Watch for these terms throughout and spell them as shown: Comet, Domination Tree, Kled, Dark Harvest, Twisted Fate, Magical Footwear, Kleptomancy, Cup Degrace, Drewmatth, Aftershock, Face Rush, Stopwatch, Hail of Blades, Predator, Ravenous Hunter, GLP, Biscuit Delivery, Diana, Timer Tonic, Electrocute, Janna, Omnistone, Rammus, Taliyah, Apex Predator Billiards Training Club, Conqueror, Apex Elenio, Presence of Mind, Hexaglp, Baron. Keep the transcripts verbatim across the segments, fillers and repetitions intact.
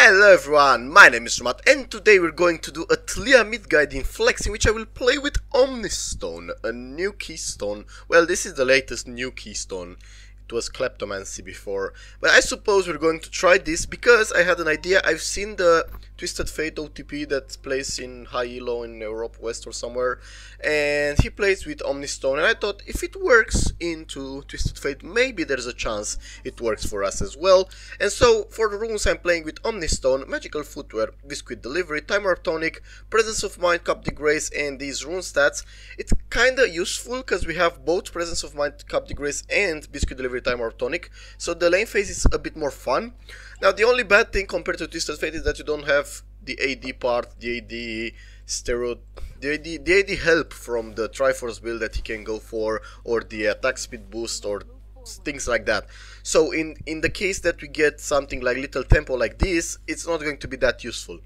Hello everyone, my name is Drewmatth and today we're going to do a Taliyah mid-guide in Flex in which I will play with Omnistone, a new keystone. Well, this is the latest new keystone. It was Kleptomancy before, but I suppose we're going to try this because I had an idea. I've seen the Twisted Fate O T P that plays in high elo in Europe West or somewhere, and he plays with Omnistone, and I thought if it works into Twisted Fate, maybe there's a chance it works for us as well. And so for the runes I'm playing with Omnistone, Magical Footwear, Biscuit Delivery, Timer Tonic, Presence of Mind, Cup Degrace, and these rune stats. It's kinda useful because we have both Presence of Mind, Cup Degrace, and Biscuit Delivery, Timer Tonic, so the lane phase is a bit more fun. Now the only bad thing compared to Twisted Fate is that you don't have the A D part, the A D steroid, the AD, the AD help from the Triforce build that he can go for, or the attack speed boost, or things like that. So in in the case that we get something like little tempo like this, it's not going to be that useful.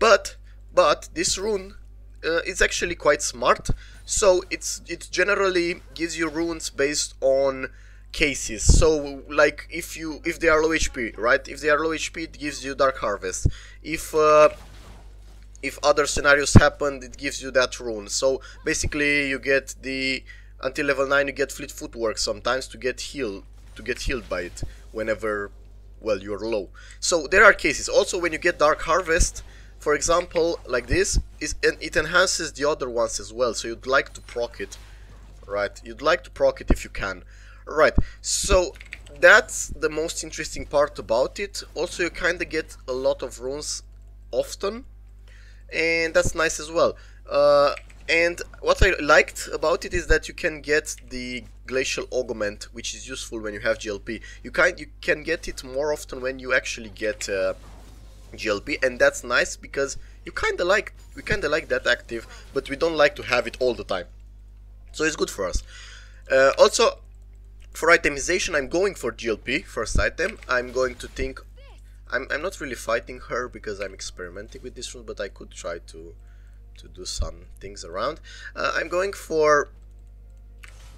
But but this rune uh, is actually quite smart. So it's it generally gives you runes based on cases. So like if you if they are low H P, right? If they are low H P, it gives you Dark Harvest. If uh, if other scenarios happened, it gives you that rune. So basically you get the until level nine you get Fleet Footwork sometimes to get healed to get healed by it whenever, well, you're low. So there are cases. Also when you get Dark Harvest, for example, like this, is and it enhances the other ones as well. So you'd like to proc it. Right? You'd like to proc it if you can. Right, so that's the most interesting part about it. Also, you kind of get a lot of runes often, and that's nice as well. Uh, and what I liked about it is that you can get the Glacial Augment, which is useful when you have G L P. You can, you can get it more often when you actually get uh, G L P, and that's nice because you kind of like we kind of like that active, but we don't like to have it all the time. So it's good for us. Uh, also. For itemization, I'm going for G L P, first item. I'm going to think... I'm, I'm not really fighting her because I'm experimenting with this rune, but I could try to to do some things around. Uh, I'm going for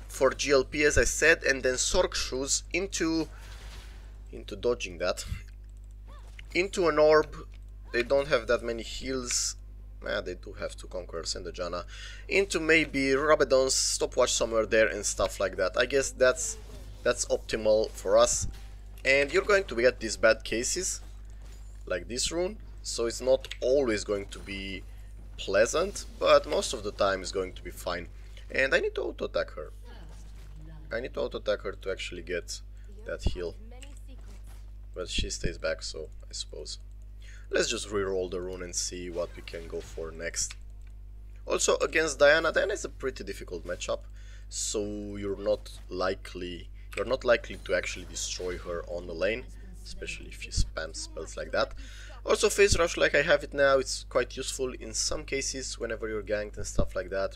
for G L P, as I said, and then Sork Shoes into, into dodging that. Into an orb. They don't have that many heals. Ah, they do have two Conquerors and the Janna. Into maybe Rabadons, Stopwatch somewhere there, and stuff like that. I guess that's... that's optimal for us, and you're going to get these bad cases like this rune, so it's not always going to be pleasant, but most of the time it's going to be fine. And I need to auto attack her. I need to auto attack her to actually get that heal, but she stays back, so I suppose let's just reroll the rune and see what we can go for next. Also against Diana, Diana is a pretty difficult matchup, so you're not likely You're not likely to actually destroy her on the lane, especially if you spam spells like that. Also Face Rush, like I have it now, it's quite useful in some cases whenever you're ganked and stuff like that.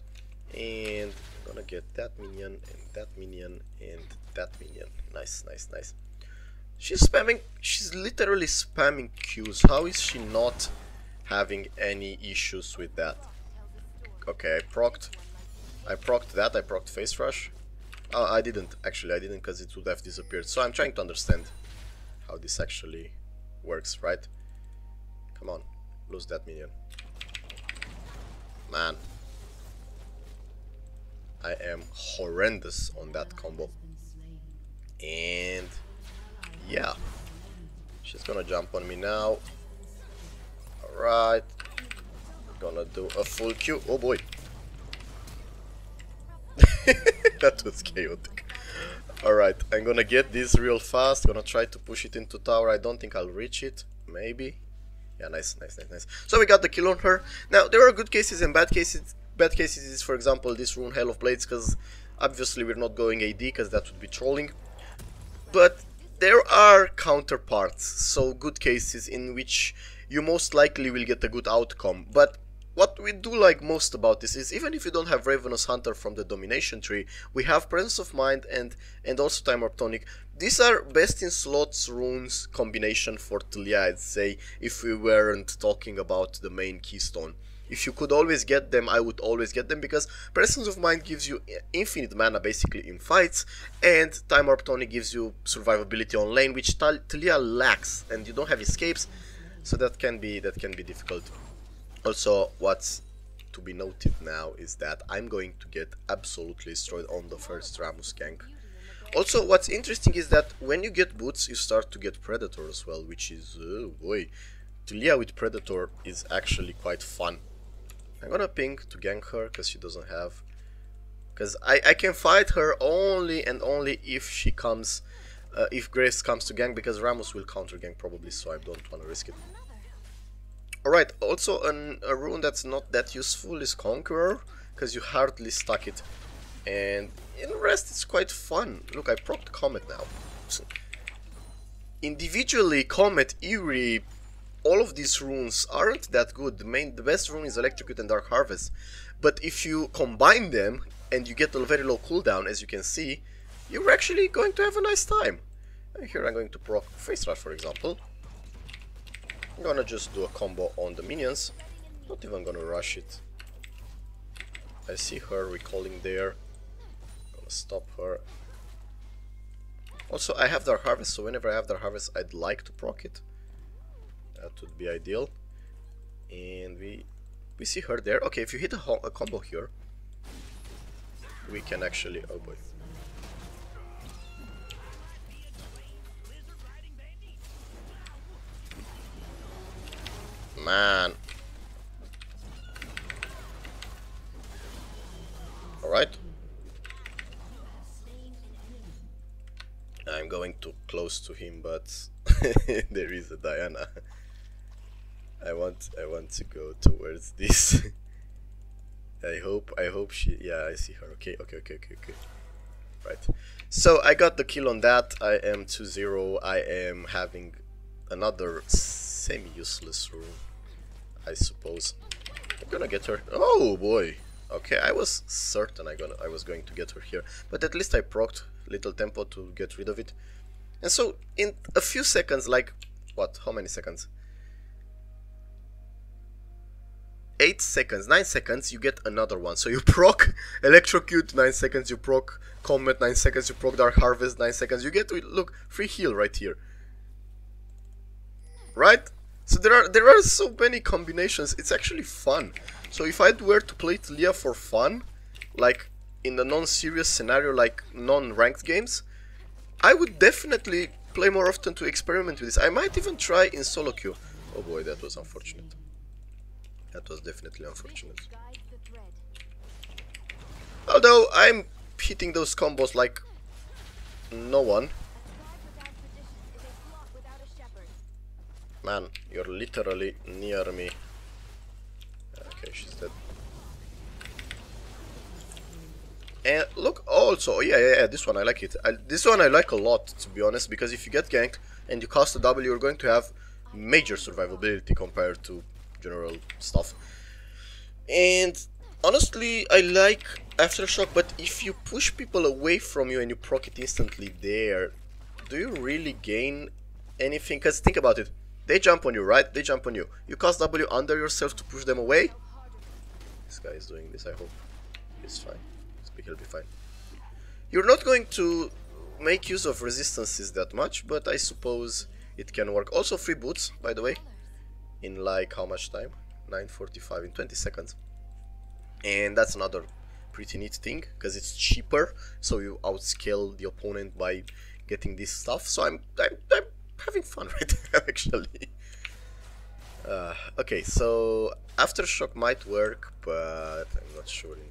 And I'm gonna get that minion, and that minion, and that minion. Nice, nice, nice. She's spamming, she's literally spamming Qs. How is she not having any issues with that? Okay, I procced. I procced that, I procced Face Rush. Uh, I didn't, actually, I didn't, because it would have disappeared. So I'm trying to understand how this actually works, right? Come on, lose that minion. Man. I am horrendous on that combo. And... yeah. She's gonna jump on me now. Alright. Gonna do a full Q. Oh boy. That was chaotic. Alright, I'm gonna get this real fast. Gonna try to push it into tower. I don't think I'll reach it. Maybe. Yeah, nice, nice, nice, nice. So we got the kill on her. Now, there are good cases and bad cases. Bad cases is, for example, this rune Hail of Blades, because obviously we're not going A D, because that would be trolling. But there are counterparts, so good cases in which you most likely will get a good outcome. But what we do like most about this is, even if you don't have Ravenous Hunter from the Domination Tree, we have Presence of Mind and and also Timer Tonic. These are best in slots runes combination for Taliyah, I'd say, if we weren't talking about the main keystone. If you could always get them, I would always get them, because Presence of Mind gives you infinite mana basically in fights, and Timer Tonic gives you survivability on lane, which Taliyah lacks, and you don't have escapes. So that can be that can be difficult. Also, what's to be noted now is that I'm going to get absolutely destroyed on the first Rammus gank. Also, what's interesting is that when you get boots, you start to get Predator as well, which is, oh boy, Taliyah with Predator is actually quite fun. I'm gonna ping to gank her, because she doesn't have... Because I, I can fight her only and only if she comes, uh, if Graves comes to gank, because Rammus will counter gank probably, so I don't wanna risk it. Alright, also an, a rune that's not that useful is Conqueror, because you hardly stack it. And in rest it's quite fun. Look, I propped Comet now. Individually, Comet, Eerie, all of these runes aren't that good. The main, the best rune is Electrocute and Dark Harvest. But if you combine them and you get a very low cooldown, as you can see, you're actually going to have a nice time. And here I'm going to proc Face Rush, for example. I'm gonna just do a combo on the minions. Not even gonna rush it. I see her recalling there. Stop her. Also, I have Dark Harvest, so whenever I have Dark Harvest, I'd like to proc it. That would be ideal. And we we see her there. Okay, if you hit a, a combo here, we can actually... oh boy. Man. Alright. I'm going too close to him, but there is a Diana. I want, I want to go towards this. I hope, I hope she. Yeah, I see her. Okay, okay, okay, okay, okay. Right. So I got the kill on that. I am two zero. I am having another semi-useless rune, I suppose. I'm gonna get her. Oh boy. Okay, I was certain I gonna, I was going to get her here, but at least I procced Little Tempo to get rid of it. And so in a few seconds, like what, how many seconds? eight seconds, nine seconds, you get another one. So you proc Electrocute, nine seconds, you proc Comet, nine seconds, you proc Dark Harvest, nine seconds, you get, look, free heal right here. Right? So there are there are so many combinations, it's actually fun. So if I were to play Taliyah for fun, like in a non-serious scenario, like non-ranked games, I would definitely play more often to experiment with this. I might even try in solo queue. Oh boy, that was unfortunate. That was definitely unfortunate. Although I'm hitting those combos like no one. Man, you're literally near me. Okay, she's dead. And look, also, yeah, yeah, yeah, this one I like it. I, this one I like a lot, to be honest, because if you get ganked and you cast a W, you're going to have major survivability compared to general stuff. And honestly, I like Aftershock, but if you push people away from you and you proc it instantly there, do you really gain anything? Because think about it, they jump on you, right? They jump on you. You cast W under yourself to push them away. This guy is doing this, I hope. It's fine. He'll be fine. You're not going to make use of resistances that much, but I suppose it can work. Also free boots, by the way, in like how much time? nine forty-five, in twenty seconds. And that's another pretty neat thing, because it's cheaper, so you outscale the opponent by getting this stuff. So I'm, I'm, I'm having fun right now, actually. Uh, okay, so Aftershock might work, but I'm not sure in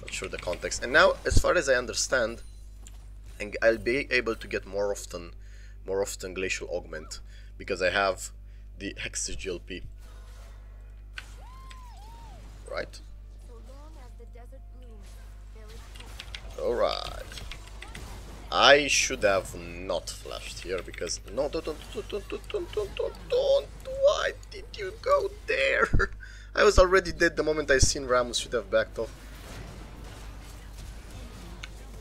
Not sure the context. And now, as far as I understand, and I'll be able to get more often, more often Glacial Augment, because I have the Hexaglp. Right. All right. I should have not flashed here because no, don't, don't, don't, don't, don't, don't, don't. Why did you go there? I was already dead the moment I seen Rammus. Should have backed off.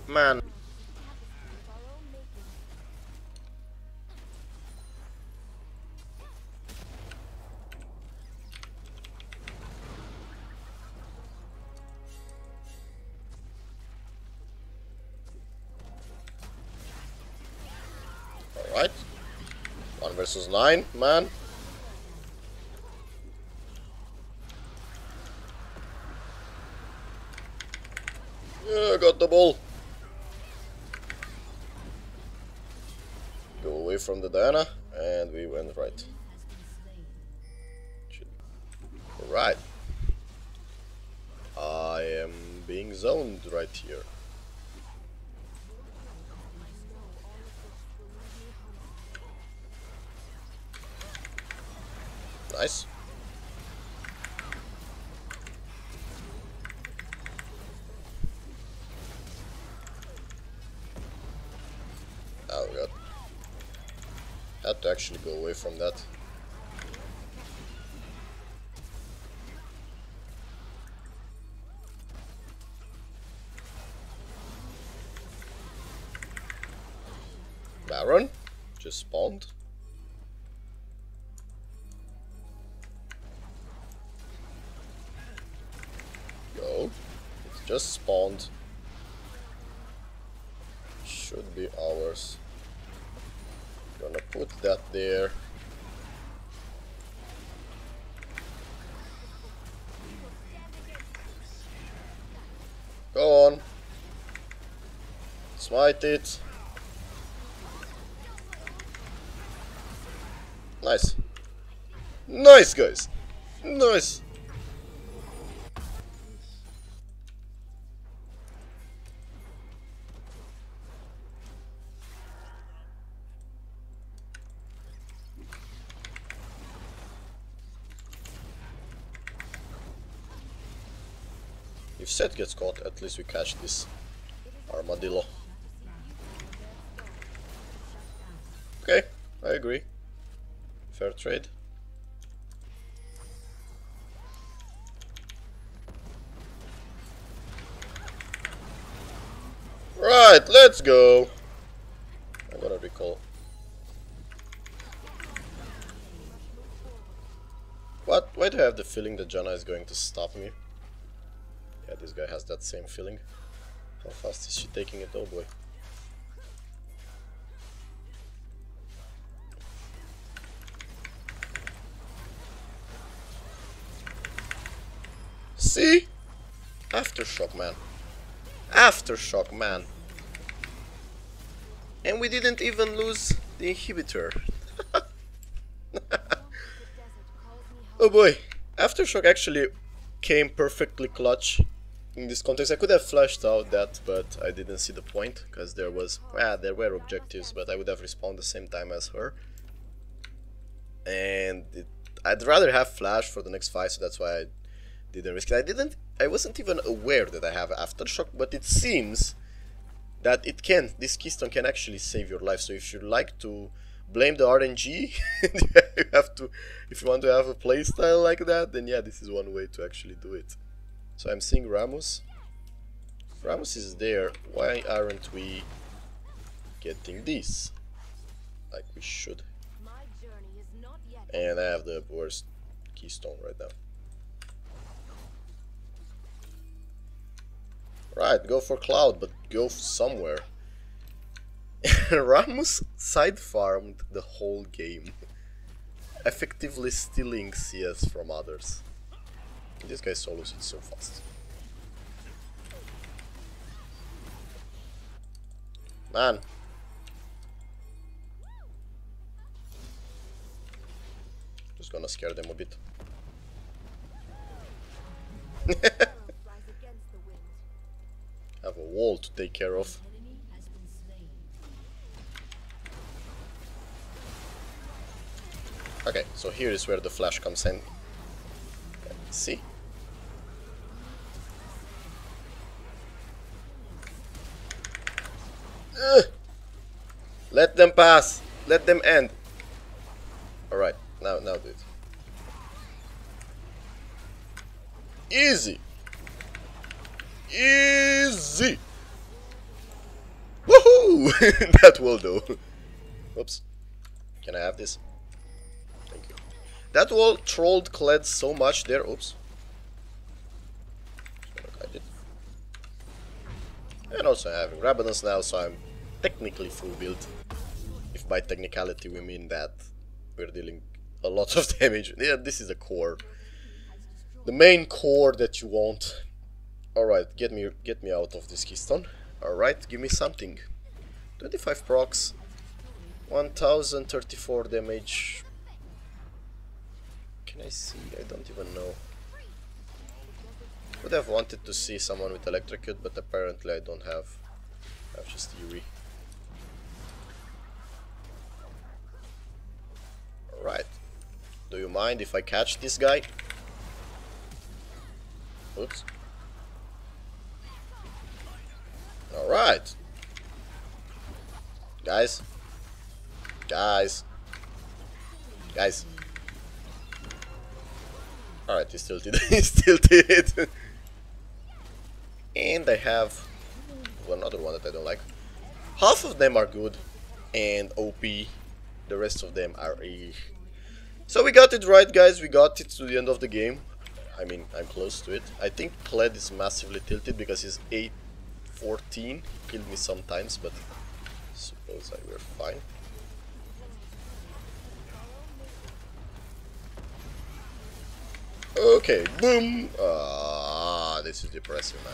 Man. All right. One versus nine, man. Yeah, I got the ball. Go away from the Diana, and we went right. Alright. I am being zoned right here. Nice. Oh god. Had to actually go away from that. Baron just spawned. Go. It's just spawned. Should be ours. Gonna put that there. Go on. Smite it. Nice. Nice, guys. Nice. If Set gets caught, at least we catch this armadillo. Okay, I agree. Fair trade. Right, let's go. I'm gonna recall. What? Why do I have the feeling that Janna is going to stop me? Yeah, this guy has that same feeling. How fast is she taking it? Oh boy. See? Aftershock, man. Aftershock, man. And we didn't even lose the inhibitor. Oh boy. Aftershock actually came perfectly clutch in this context. I could have flashed out that, but I didn't see the point because there was, well, there were objectives, but I would have respawned the same time as her. And it, I'd rather have flash for the next fight, so that's why I didn't risk it. I didn't. I wasn't even aware that I have Aftershock, but it seems that it can. This keystone can actually save your life. So if you like to blame the R N G, you have to. If you want to have a playstyle like that, then yeah, this is one way to actually do it. So I'm seeing Rammus. Rammus is there. Why aren't we getting this like we should? And I have the worst keystone right now. Right, go for Cloud, but go somewhere. Rammus side farmed the whole game, effectively stealing C S from others. This guy solos it so fast. Man. Just gonna scare them a bit. Have a wall to take care of. Okay, so here is where the flash comes in. Let's see? Ugh. Let them pass! Let them end! Alright, now, now do it. Easy! Easy! Woohoo! That wall though. Oops. Can I have this? Thank you. That wall trolled Kled so much there. Oops. And also I have Rabadons now, so I'm technically full build. If by technicality we mean that we're dealing a lot of damage. Yeah, this is the core. The main core that you want. Alright, get me get me out of this keystone. Alright, give me something. twenty-five procs, one thousand thirty-four damage. Can I see? I don't even know. Would have wanted to see someone with Electrocute, but apparently I don't have. I have just Yuri. Alright. Do you mind if I catch this guy? Oops. Alright. Guys. Guys. Guys. Alright, he's tilted. He's tilted. And I have another one that I don't like. Half of them are good and O P. The rest of them are E. So we got it right, guys. We got it to the end of the game. I mean, I'm close to it. I think Kled is massively tilted because he's eight fourteen. He killed me sometimes, but I suppose I were fine. Okay, boom! Ah, this is depressing, man.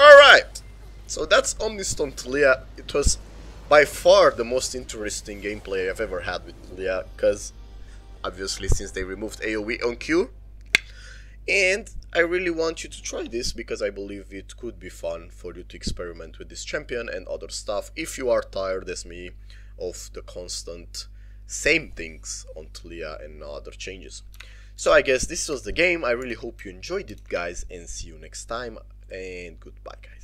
Alright! So that's Omnistone Taliyah. It was by far the most interesting gameplay I've ever had with Taliyah, because obviously since they removed AoE on Q. And I really want you to try this because I believe it could be fun for you to experiment with this champion and other stuff if you are tired as me of the constant same things on Taliyah and no other changes. So I guess this was the game. I really hope you enjoyed it, guys, and see you next time, and goodbye, guys.